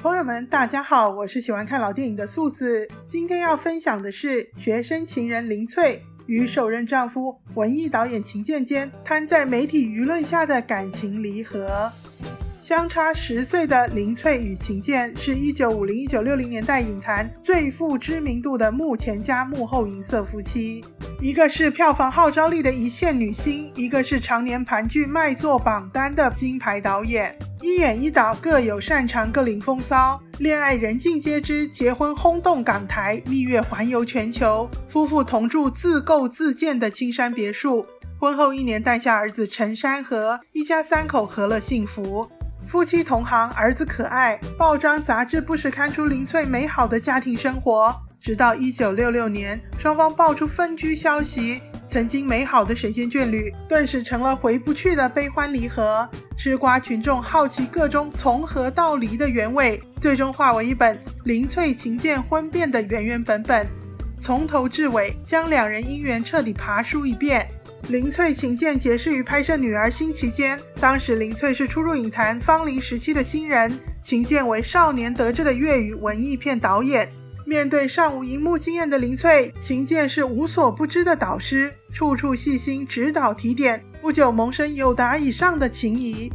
朋友们大家好，我是喜欢看老电影的素子。今天要分享的是学生情人林翠与首任丈夫文艺导演秦建坚摊在媒体舆论下的感情离合。相差10岁的林翠与秦建是 1950-1960 年代影坛最富知名度的幕前加幕后银色夫妻，一个是票房号召力的一线女星，一个是常年盘踞卖座榜单的金牌导演，一演一导各有擅长，各领风骚，恋爱人尽皆知，结婚轰动港台，蜜月环游全球，夫妇同住自购自建的青山别墅，婚后1年诞下儿子陈山河，一家3口和乐幸福。夫妻同行，儿子可爱，报章杂志不时刊出林翠美好的家庭生活。直到1966年，双方爆出分居消息，曾经美好的神仙眷侣顿时成了回不去的悲欢离合。吃瓜群众好奇各中从何到离的原委，最终化为一本林翠秦建婚变的原原本本，从头至尾将两人姻缘彻底爬梳一遍。林翠秦建结识于拍摄《女儿心》期间，当时林翠是初入影坛芳龄17的新人，秦建为少年得志的粤语文艺片导演。面对尚无荧幕经验的林翠，秦建是无所不知的导师，处处细心指导提点，不久萌生友达以上的情谊。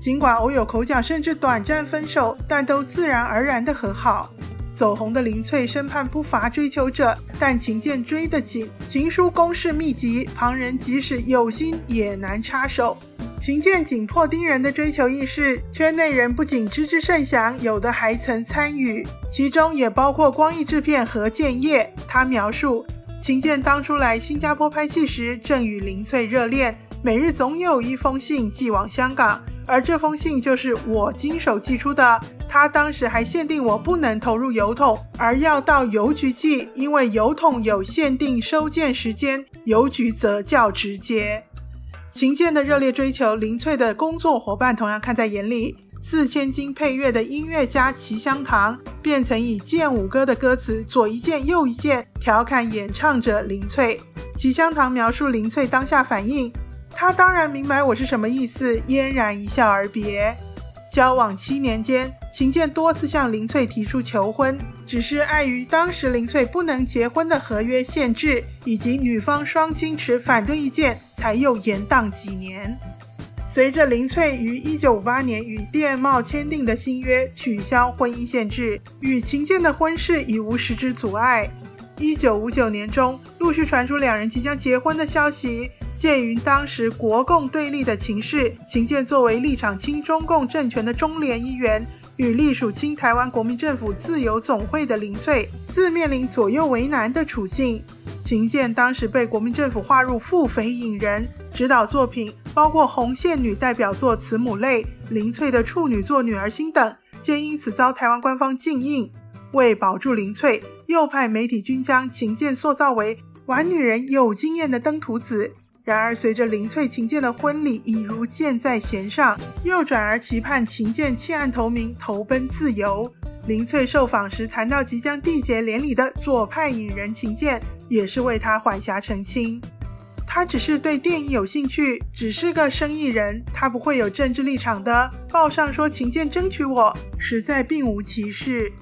尽管偶有口角甚至短暂分手，但都自然而然的和好。走红的林翠身畔不乏追求者，但秦建追得紧，情书攻势密集，旁人即使有心也难插手。秦建紧迫盯人的追求意识，圈内人不仅知之甚详，有的还曾参与，其中也包括光艺制片何建业。他描述，秦建当初来新加坡拍戏时，正与林翠热恋，每日总有一封信寄往香港，而这封信就是我经手寄出的。他当时还限定我不能投入邮筒，而要到邮局寄，因为邮筒有限定收件时间，邮局则较直接。秦建的热烈追求，林翠的工作伙伴同样看在眼里。4千金配乐的音乐家齐香堂便曾以剑舞歌的歌词左一件右一件调侃演唱者林翠。齐香堂描述林翠当下反应，他当然明白我是什么意思，嫣然一笑而别。交往7年间，秦建多次向林翠提出求婚，只是碍于当时林翠不能结婚的合约限制，以及女方双亲持反对意见，才又延宕几年。随着林翠于1958年与电懋签订的新约取消婚姻限制，与秦建的婚事已无实质阻碍。1959年中，陆续传出两人即将结婚的消息。鉴于当时国共对立的情势，秦建作为立场亲中共政权的中联一员，与隶属亲台湾国民政府自由总会的林翠，自面临左右为难的处境。秦建当时被国民政府划入腹肥引人，指导作品包括红线女代表作《慈母泪》、林翠的处女作《女儿心》等，皆因此遭台湾官方禁映。为保住林翠，右派媒体均将秦建塑造为玩女人有经验的登徒子。然而随着林翠秦建的婚礼已如箭在弦上，又转而期盼秦建弃暗投明，投奔自由。林翠受访时谈到即将缔结连理的左派影人秦建，也是为他缓颊澄清，他只是对电影有兴趣，只是个生意人，他不会有政治立场的，报上说秦建争取我，实在并无其事。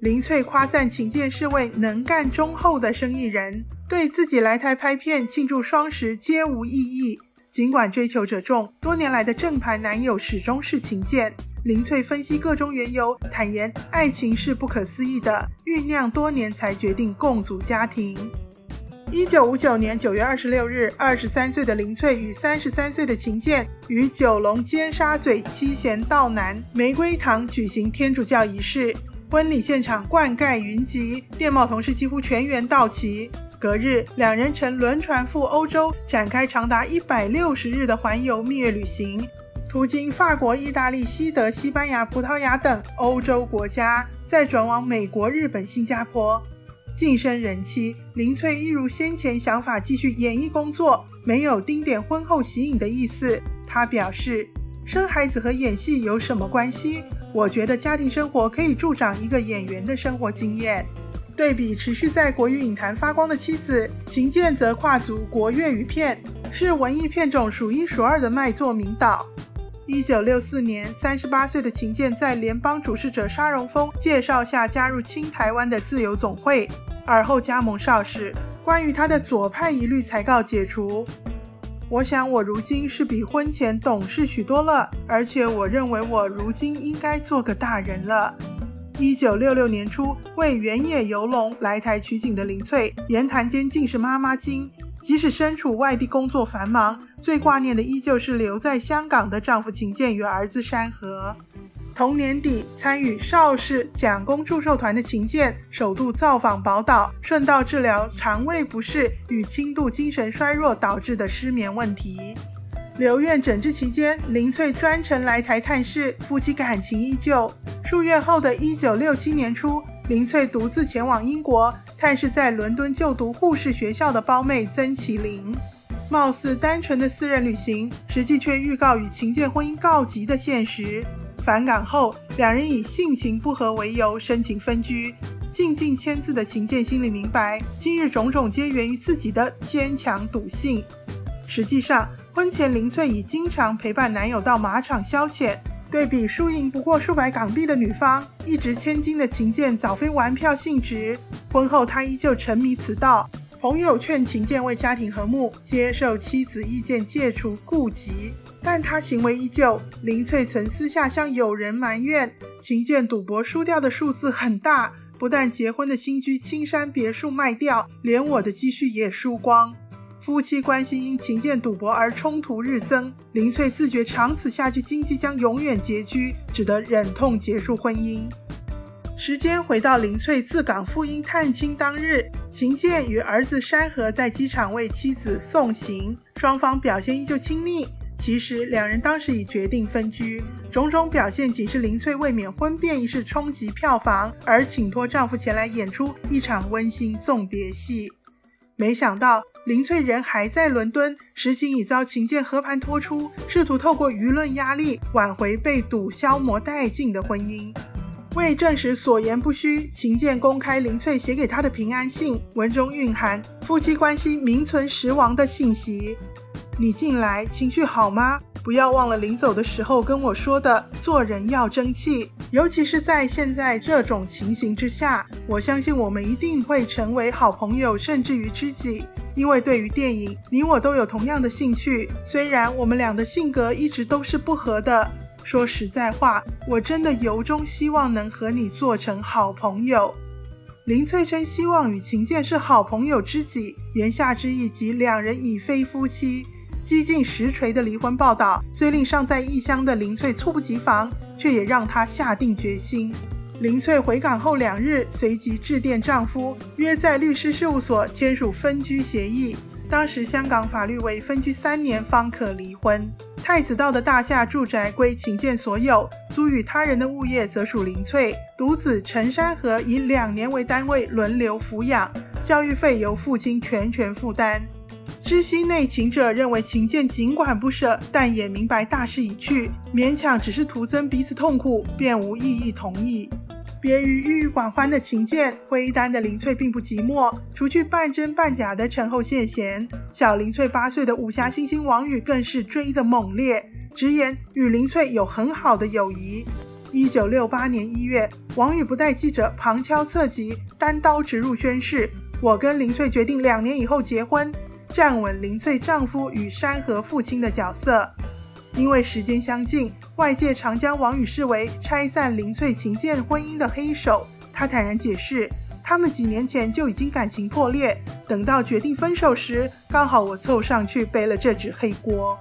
林翠夸赞秦建是位能干忠厚的生意人，对自己来台拍片庆祝双十皆无异议。尽管追求者众，多年来的正牌男友始终是秦建。林翠分析各中缘由，坦言爱情是不可思议的，酝酿多年才决定共组家庭。1959年9月26日，23岁的林翠与33岁的秦建于九龙尖沙咀七贤道南玫瑰堂举行天主教仪式，婚礼现场冠盖云集，电懋同事几乎全员到齐。隔日，两人乘轮船赴欧洲，展开长达160日的环游蜜月旅行，途经法国、意大利、西德、西班牙、葡萄牙等欧洲国家，再转往美国、日本、新加坡。晋升人妻，林翠一如先前想法继续演艺工作，没有丁点婚后息影的意思。她表示，生孩子和演戏有什么关系？我觉得家庭生活可以助长一个演员的生活经验。对比持续在国语影坛发光的妻子，秦建则跨足国粤语片，是文艺片种数一数二的卖座名导。1964年，38岁的秦剑在联邦主事者沙荣峰介绍下加入亲台湾的自由总会，而后加盟邵氏。关于他的左派疑虑才告解除。我想我如今是比婚前懂事许多了，而且我认为我如今应该做个大人了。1966年初，为原野游龙来台取景的林翠，言谈间尽是妈妈经。即使身处外地工作繁忙，最挂念的依旧是留在香港的丈夫秦建与儿子山河。同年底，参与邵氏蒋公祝寿团的秦建首度造访宝岛，顺道治疗肠胃不适与轻度精神衰弱导致的失眠问题。留院诊治期间，林翠专程来台探视，夫妻感情依旧。数月后的1967年初，林翠独自前往英国探视在伦敦就读护士学校的胞妹曾奇玲。貌似单纯的私人旅行，实际却预告与秦建婚姻告急的现实。返港后，两人以性情不合为由申请分居。静静签字的秦建心里明白，今日种种皆源于自己的坚强笃信。实际上，婚前林翠已经常陪伴男友到马场消遣。对比输赢不过数百港币的女方，一掷千金的秦建早非玩票性质。婚后他依旧沉迷此道。朋友劝秦建为家庭和睦，接受妻子意见，戒除痼疾。但他行为依旧。林翠曾私下向友人埋怨，秦建赌博输掉的数字很大，不但结婚的新居青山别墅卖掉，连我的积蓄也输光。夫妻关系因秦建赌博而冲突日增，林翠自觉长此下去，经济将永远拮据，只得忍痛结束婚姻。时间回到林翠自港赴英探亲当日，秦建与儿子山河在机场为妻子送行，双方表现依旧亲密。其实两人当时已决定分居，种种表现仅是林翠为免婚变一事冲击票房而请托丈夫前来演出一场温馨送别戏。没想到林翠人还在伦敦，实情已遭秦建和盘托出，试图透过舆论压力挽回被赌消磨殆尽的婚姻。为证实所言不虚，秦建公开林翠写给他的平安信，文中蕴含夫妻关系名存实亡的信息。你近来情绪好吗？不要忘了临走的时候跟我说的，做人要争气。尤其是在现在这种情形之下，我相信我们一定会成为好朋友，甚至于知己。因为对于电影，你我都有同样的兴趣，虽然我们俩的性格一直都是不合的。说实在话，我真的由衷希望能和你做成好朋友。林翠称希望与秦建是好朋友知己，言下之意即两人已非夫妻。几近实锤的离婚报道虽令尚在异乡的林翠猝不及防，却也让她下定决心。林翠回港后2日，随即致电丈夫，约在律师事务所签署分居协议。当时香港法律为分居3年方可离婚。太子道的大厦住宅归秦建所有，租与他人的物业则属林翠。独子陈山河以2年为单位轮流抚养，教育费由父亲全权负担。知悉内情者认为秦建尽管不舍，但也明白大势已去，勉强只是徒增彼此痛苦，便无异议同意。别于郁郁寡欢的秦建，灰单的林翠并不寂寞。除去半真半假的陈后谢贤，小林翠8岁的武侠新星王羽更是追得猛烈，直言与林翠有很好的友谊。1968年1月，王羽不待记者旁敲侧击，单刀直入宣誓：“我跟林翠决定2年以后结婚。”站稳林翠丈夫与山河父亲的角色。因为时间相近，外界常将王羽视为拆散林翠秦建婚姻的黑手。他坦然解释，他们几年前就已经感情破裂，等到决定分手时，刚好我凑上去背了这只黑锅。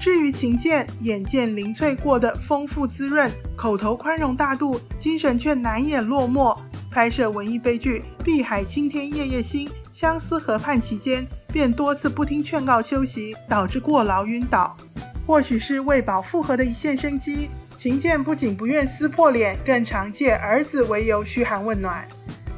至于秦建，眼见林翠过得丰富滋润，口头宽容大度，精神却难掩落寞。拍摄文艺悲剧《碧海青天夜夜心》相思河畔期间，便多次不听劝告休息，导致过劳晕倒。或许是为保复合的一线生机，秦建不仅不愿撕破脸，更常借儿子为由嘘寒问暖。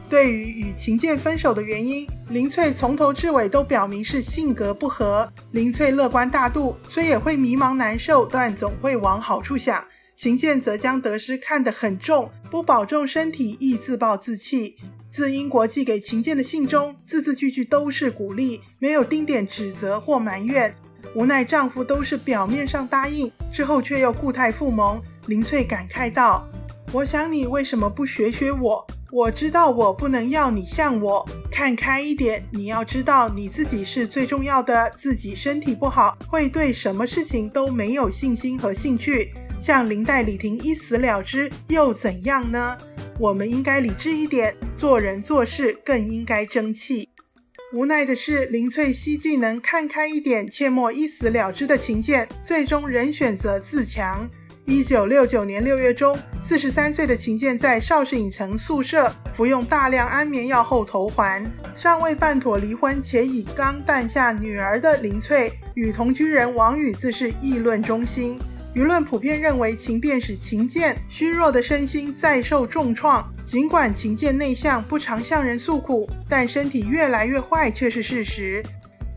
对于与秦建分手的原因，林翠从头至尾都表明是性格不合。林翠乐观大度，虽也会迷茫难受，但总会往好处想。秦建则将得失看得很重，不保重身体，亦自暴自弃。自英国寄给秦建的信中，字字句句都是鼓励，没有丁点指责或埋怨。无奈丈夫都是表面上答应，之后却又故态复萌。林翠感慨道：“我想你为什么不学学我？我知道我不能要你像我，看开一点。你要知道你自己是最重要的，自己身体不好，会对什么事情都没有信心和兴趣。像林黛、李婷一死了之，又怎样呢？我们应该理智一点，做人做事更应该争气。”无奈的是，林翠希既能看开一点，切莫一死了之的情见，最终仍选择自强。1969年6月中，43岁的秦健在邵氏影城宿舍服用大量安眠药后投环，尚未办妥离婚且已刚诞下女儿的林翠与同居人王宇自是议论中心。舆论普遍认为情变使秦健虚弱的身心再受重创。尽管秦健内向，不常向人诉苦，但身体越来越坏却是事实。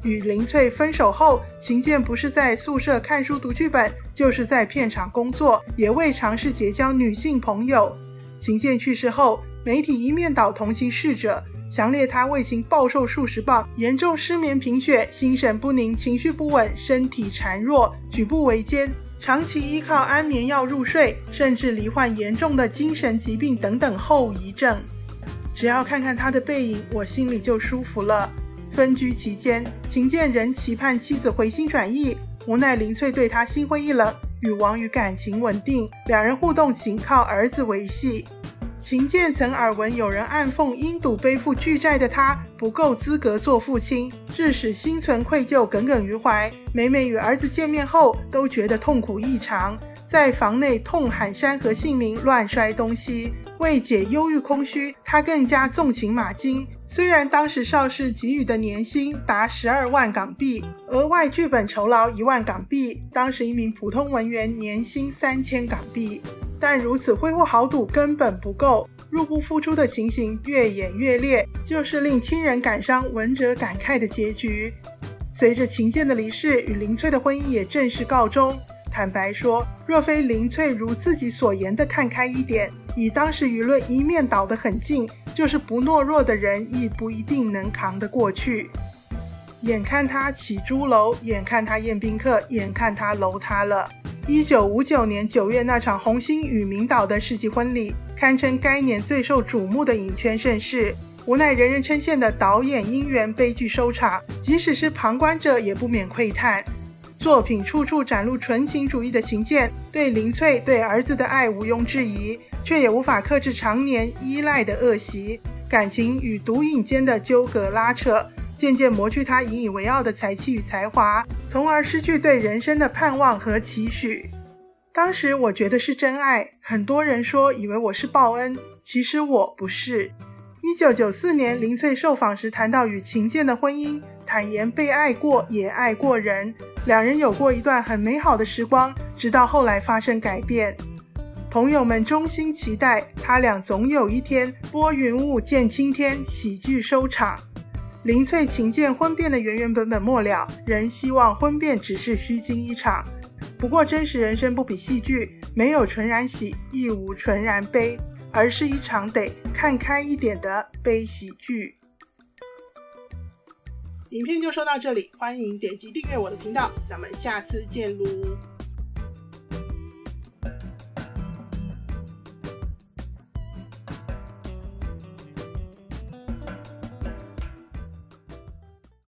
与林翠分手后，秦健不是在宿舍看书读剧本，就是在片场工作，也未尝试结交女性朋友。秦健去世后，媒体一面倒同情逝者，详列他为情暴瘦数十磅，严重失眠贫血，心神不宁，情绪不稳，身体孱弱，举步维艰，长期依靠安眠药入睡，甚至罹患严重的精神疾病等等后遗症。只要看看他的背影，我心里就舒服了。分居期间，秦健仍期盼妻子回心转意，无奈林翠对他心灰意冷，与王宇感情稳定，两人互动仅靠儿子维系。秦健曾耳闻有人暗讽因赌背负巨债的他不够资格做父亲，致使心存愧疚，耿耿于怀，每每与儿子见面后都觉得痛苦异常，在房内痛喊山河姓名，乱摔东西。为解忧郁空虚，他更加纵情马金。虽然当时邵氏给予的年薪达12万港币，额外剧本酬劳1万港币，当时一名普通文员年薪3000港币，但如此挥霍豪赌根本不够，入不敷出的情形越演越烈，就是令亲人感伤、闻者感慨的结局。随着秦健的离世，与林翠的婚姻也正式告终。坦白说，若非林翠如自己所言的看开一点，以当时舆论一面倒得很近，就是不懦弱的人亦不一定能扛得过去。眼看他起朱楼，眼看他宴宾客，眼看他楼塌了。1959年9月那场红星与明岛的世纪婚礼，堪称该年最受瞩目的影圈盛事。无奈人人称羡的导演因缘悲剧收场，即使是旁观者也不免喟叹。作品处处展露纯情主义的秦健，对林翠、对儿子的爱毋庸置疑，却也无法克制常年依赖的恶习，感情与毒瘾间的纠葛拉扯，渐渐磨去他引以为傲的才气与才华，从而失去对人生的盼望和期许。当时我觉得是真爱，很多人说以为我是报恩，其实我不是。1994年林翠受访时谈到与秦健的婚姻，坦言被爱过也爱过人，两人有过一段很美好的时光，直到后来发生改变。朋友们衷心期待他俩总有一天拨云雾见青天，喜剧收场。林翠秦健婚变的原原本本末了，仍希望婚变只是虚惊一场。不过真实人生不比戏剧，没有纯然喜，亦无纯然悲，而是一场得看开一点的悲喜剧。影片就说到这里，欢迎点击订阅我的频道，咱们下次见喽。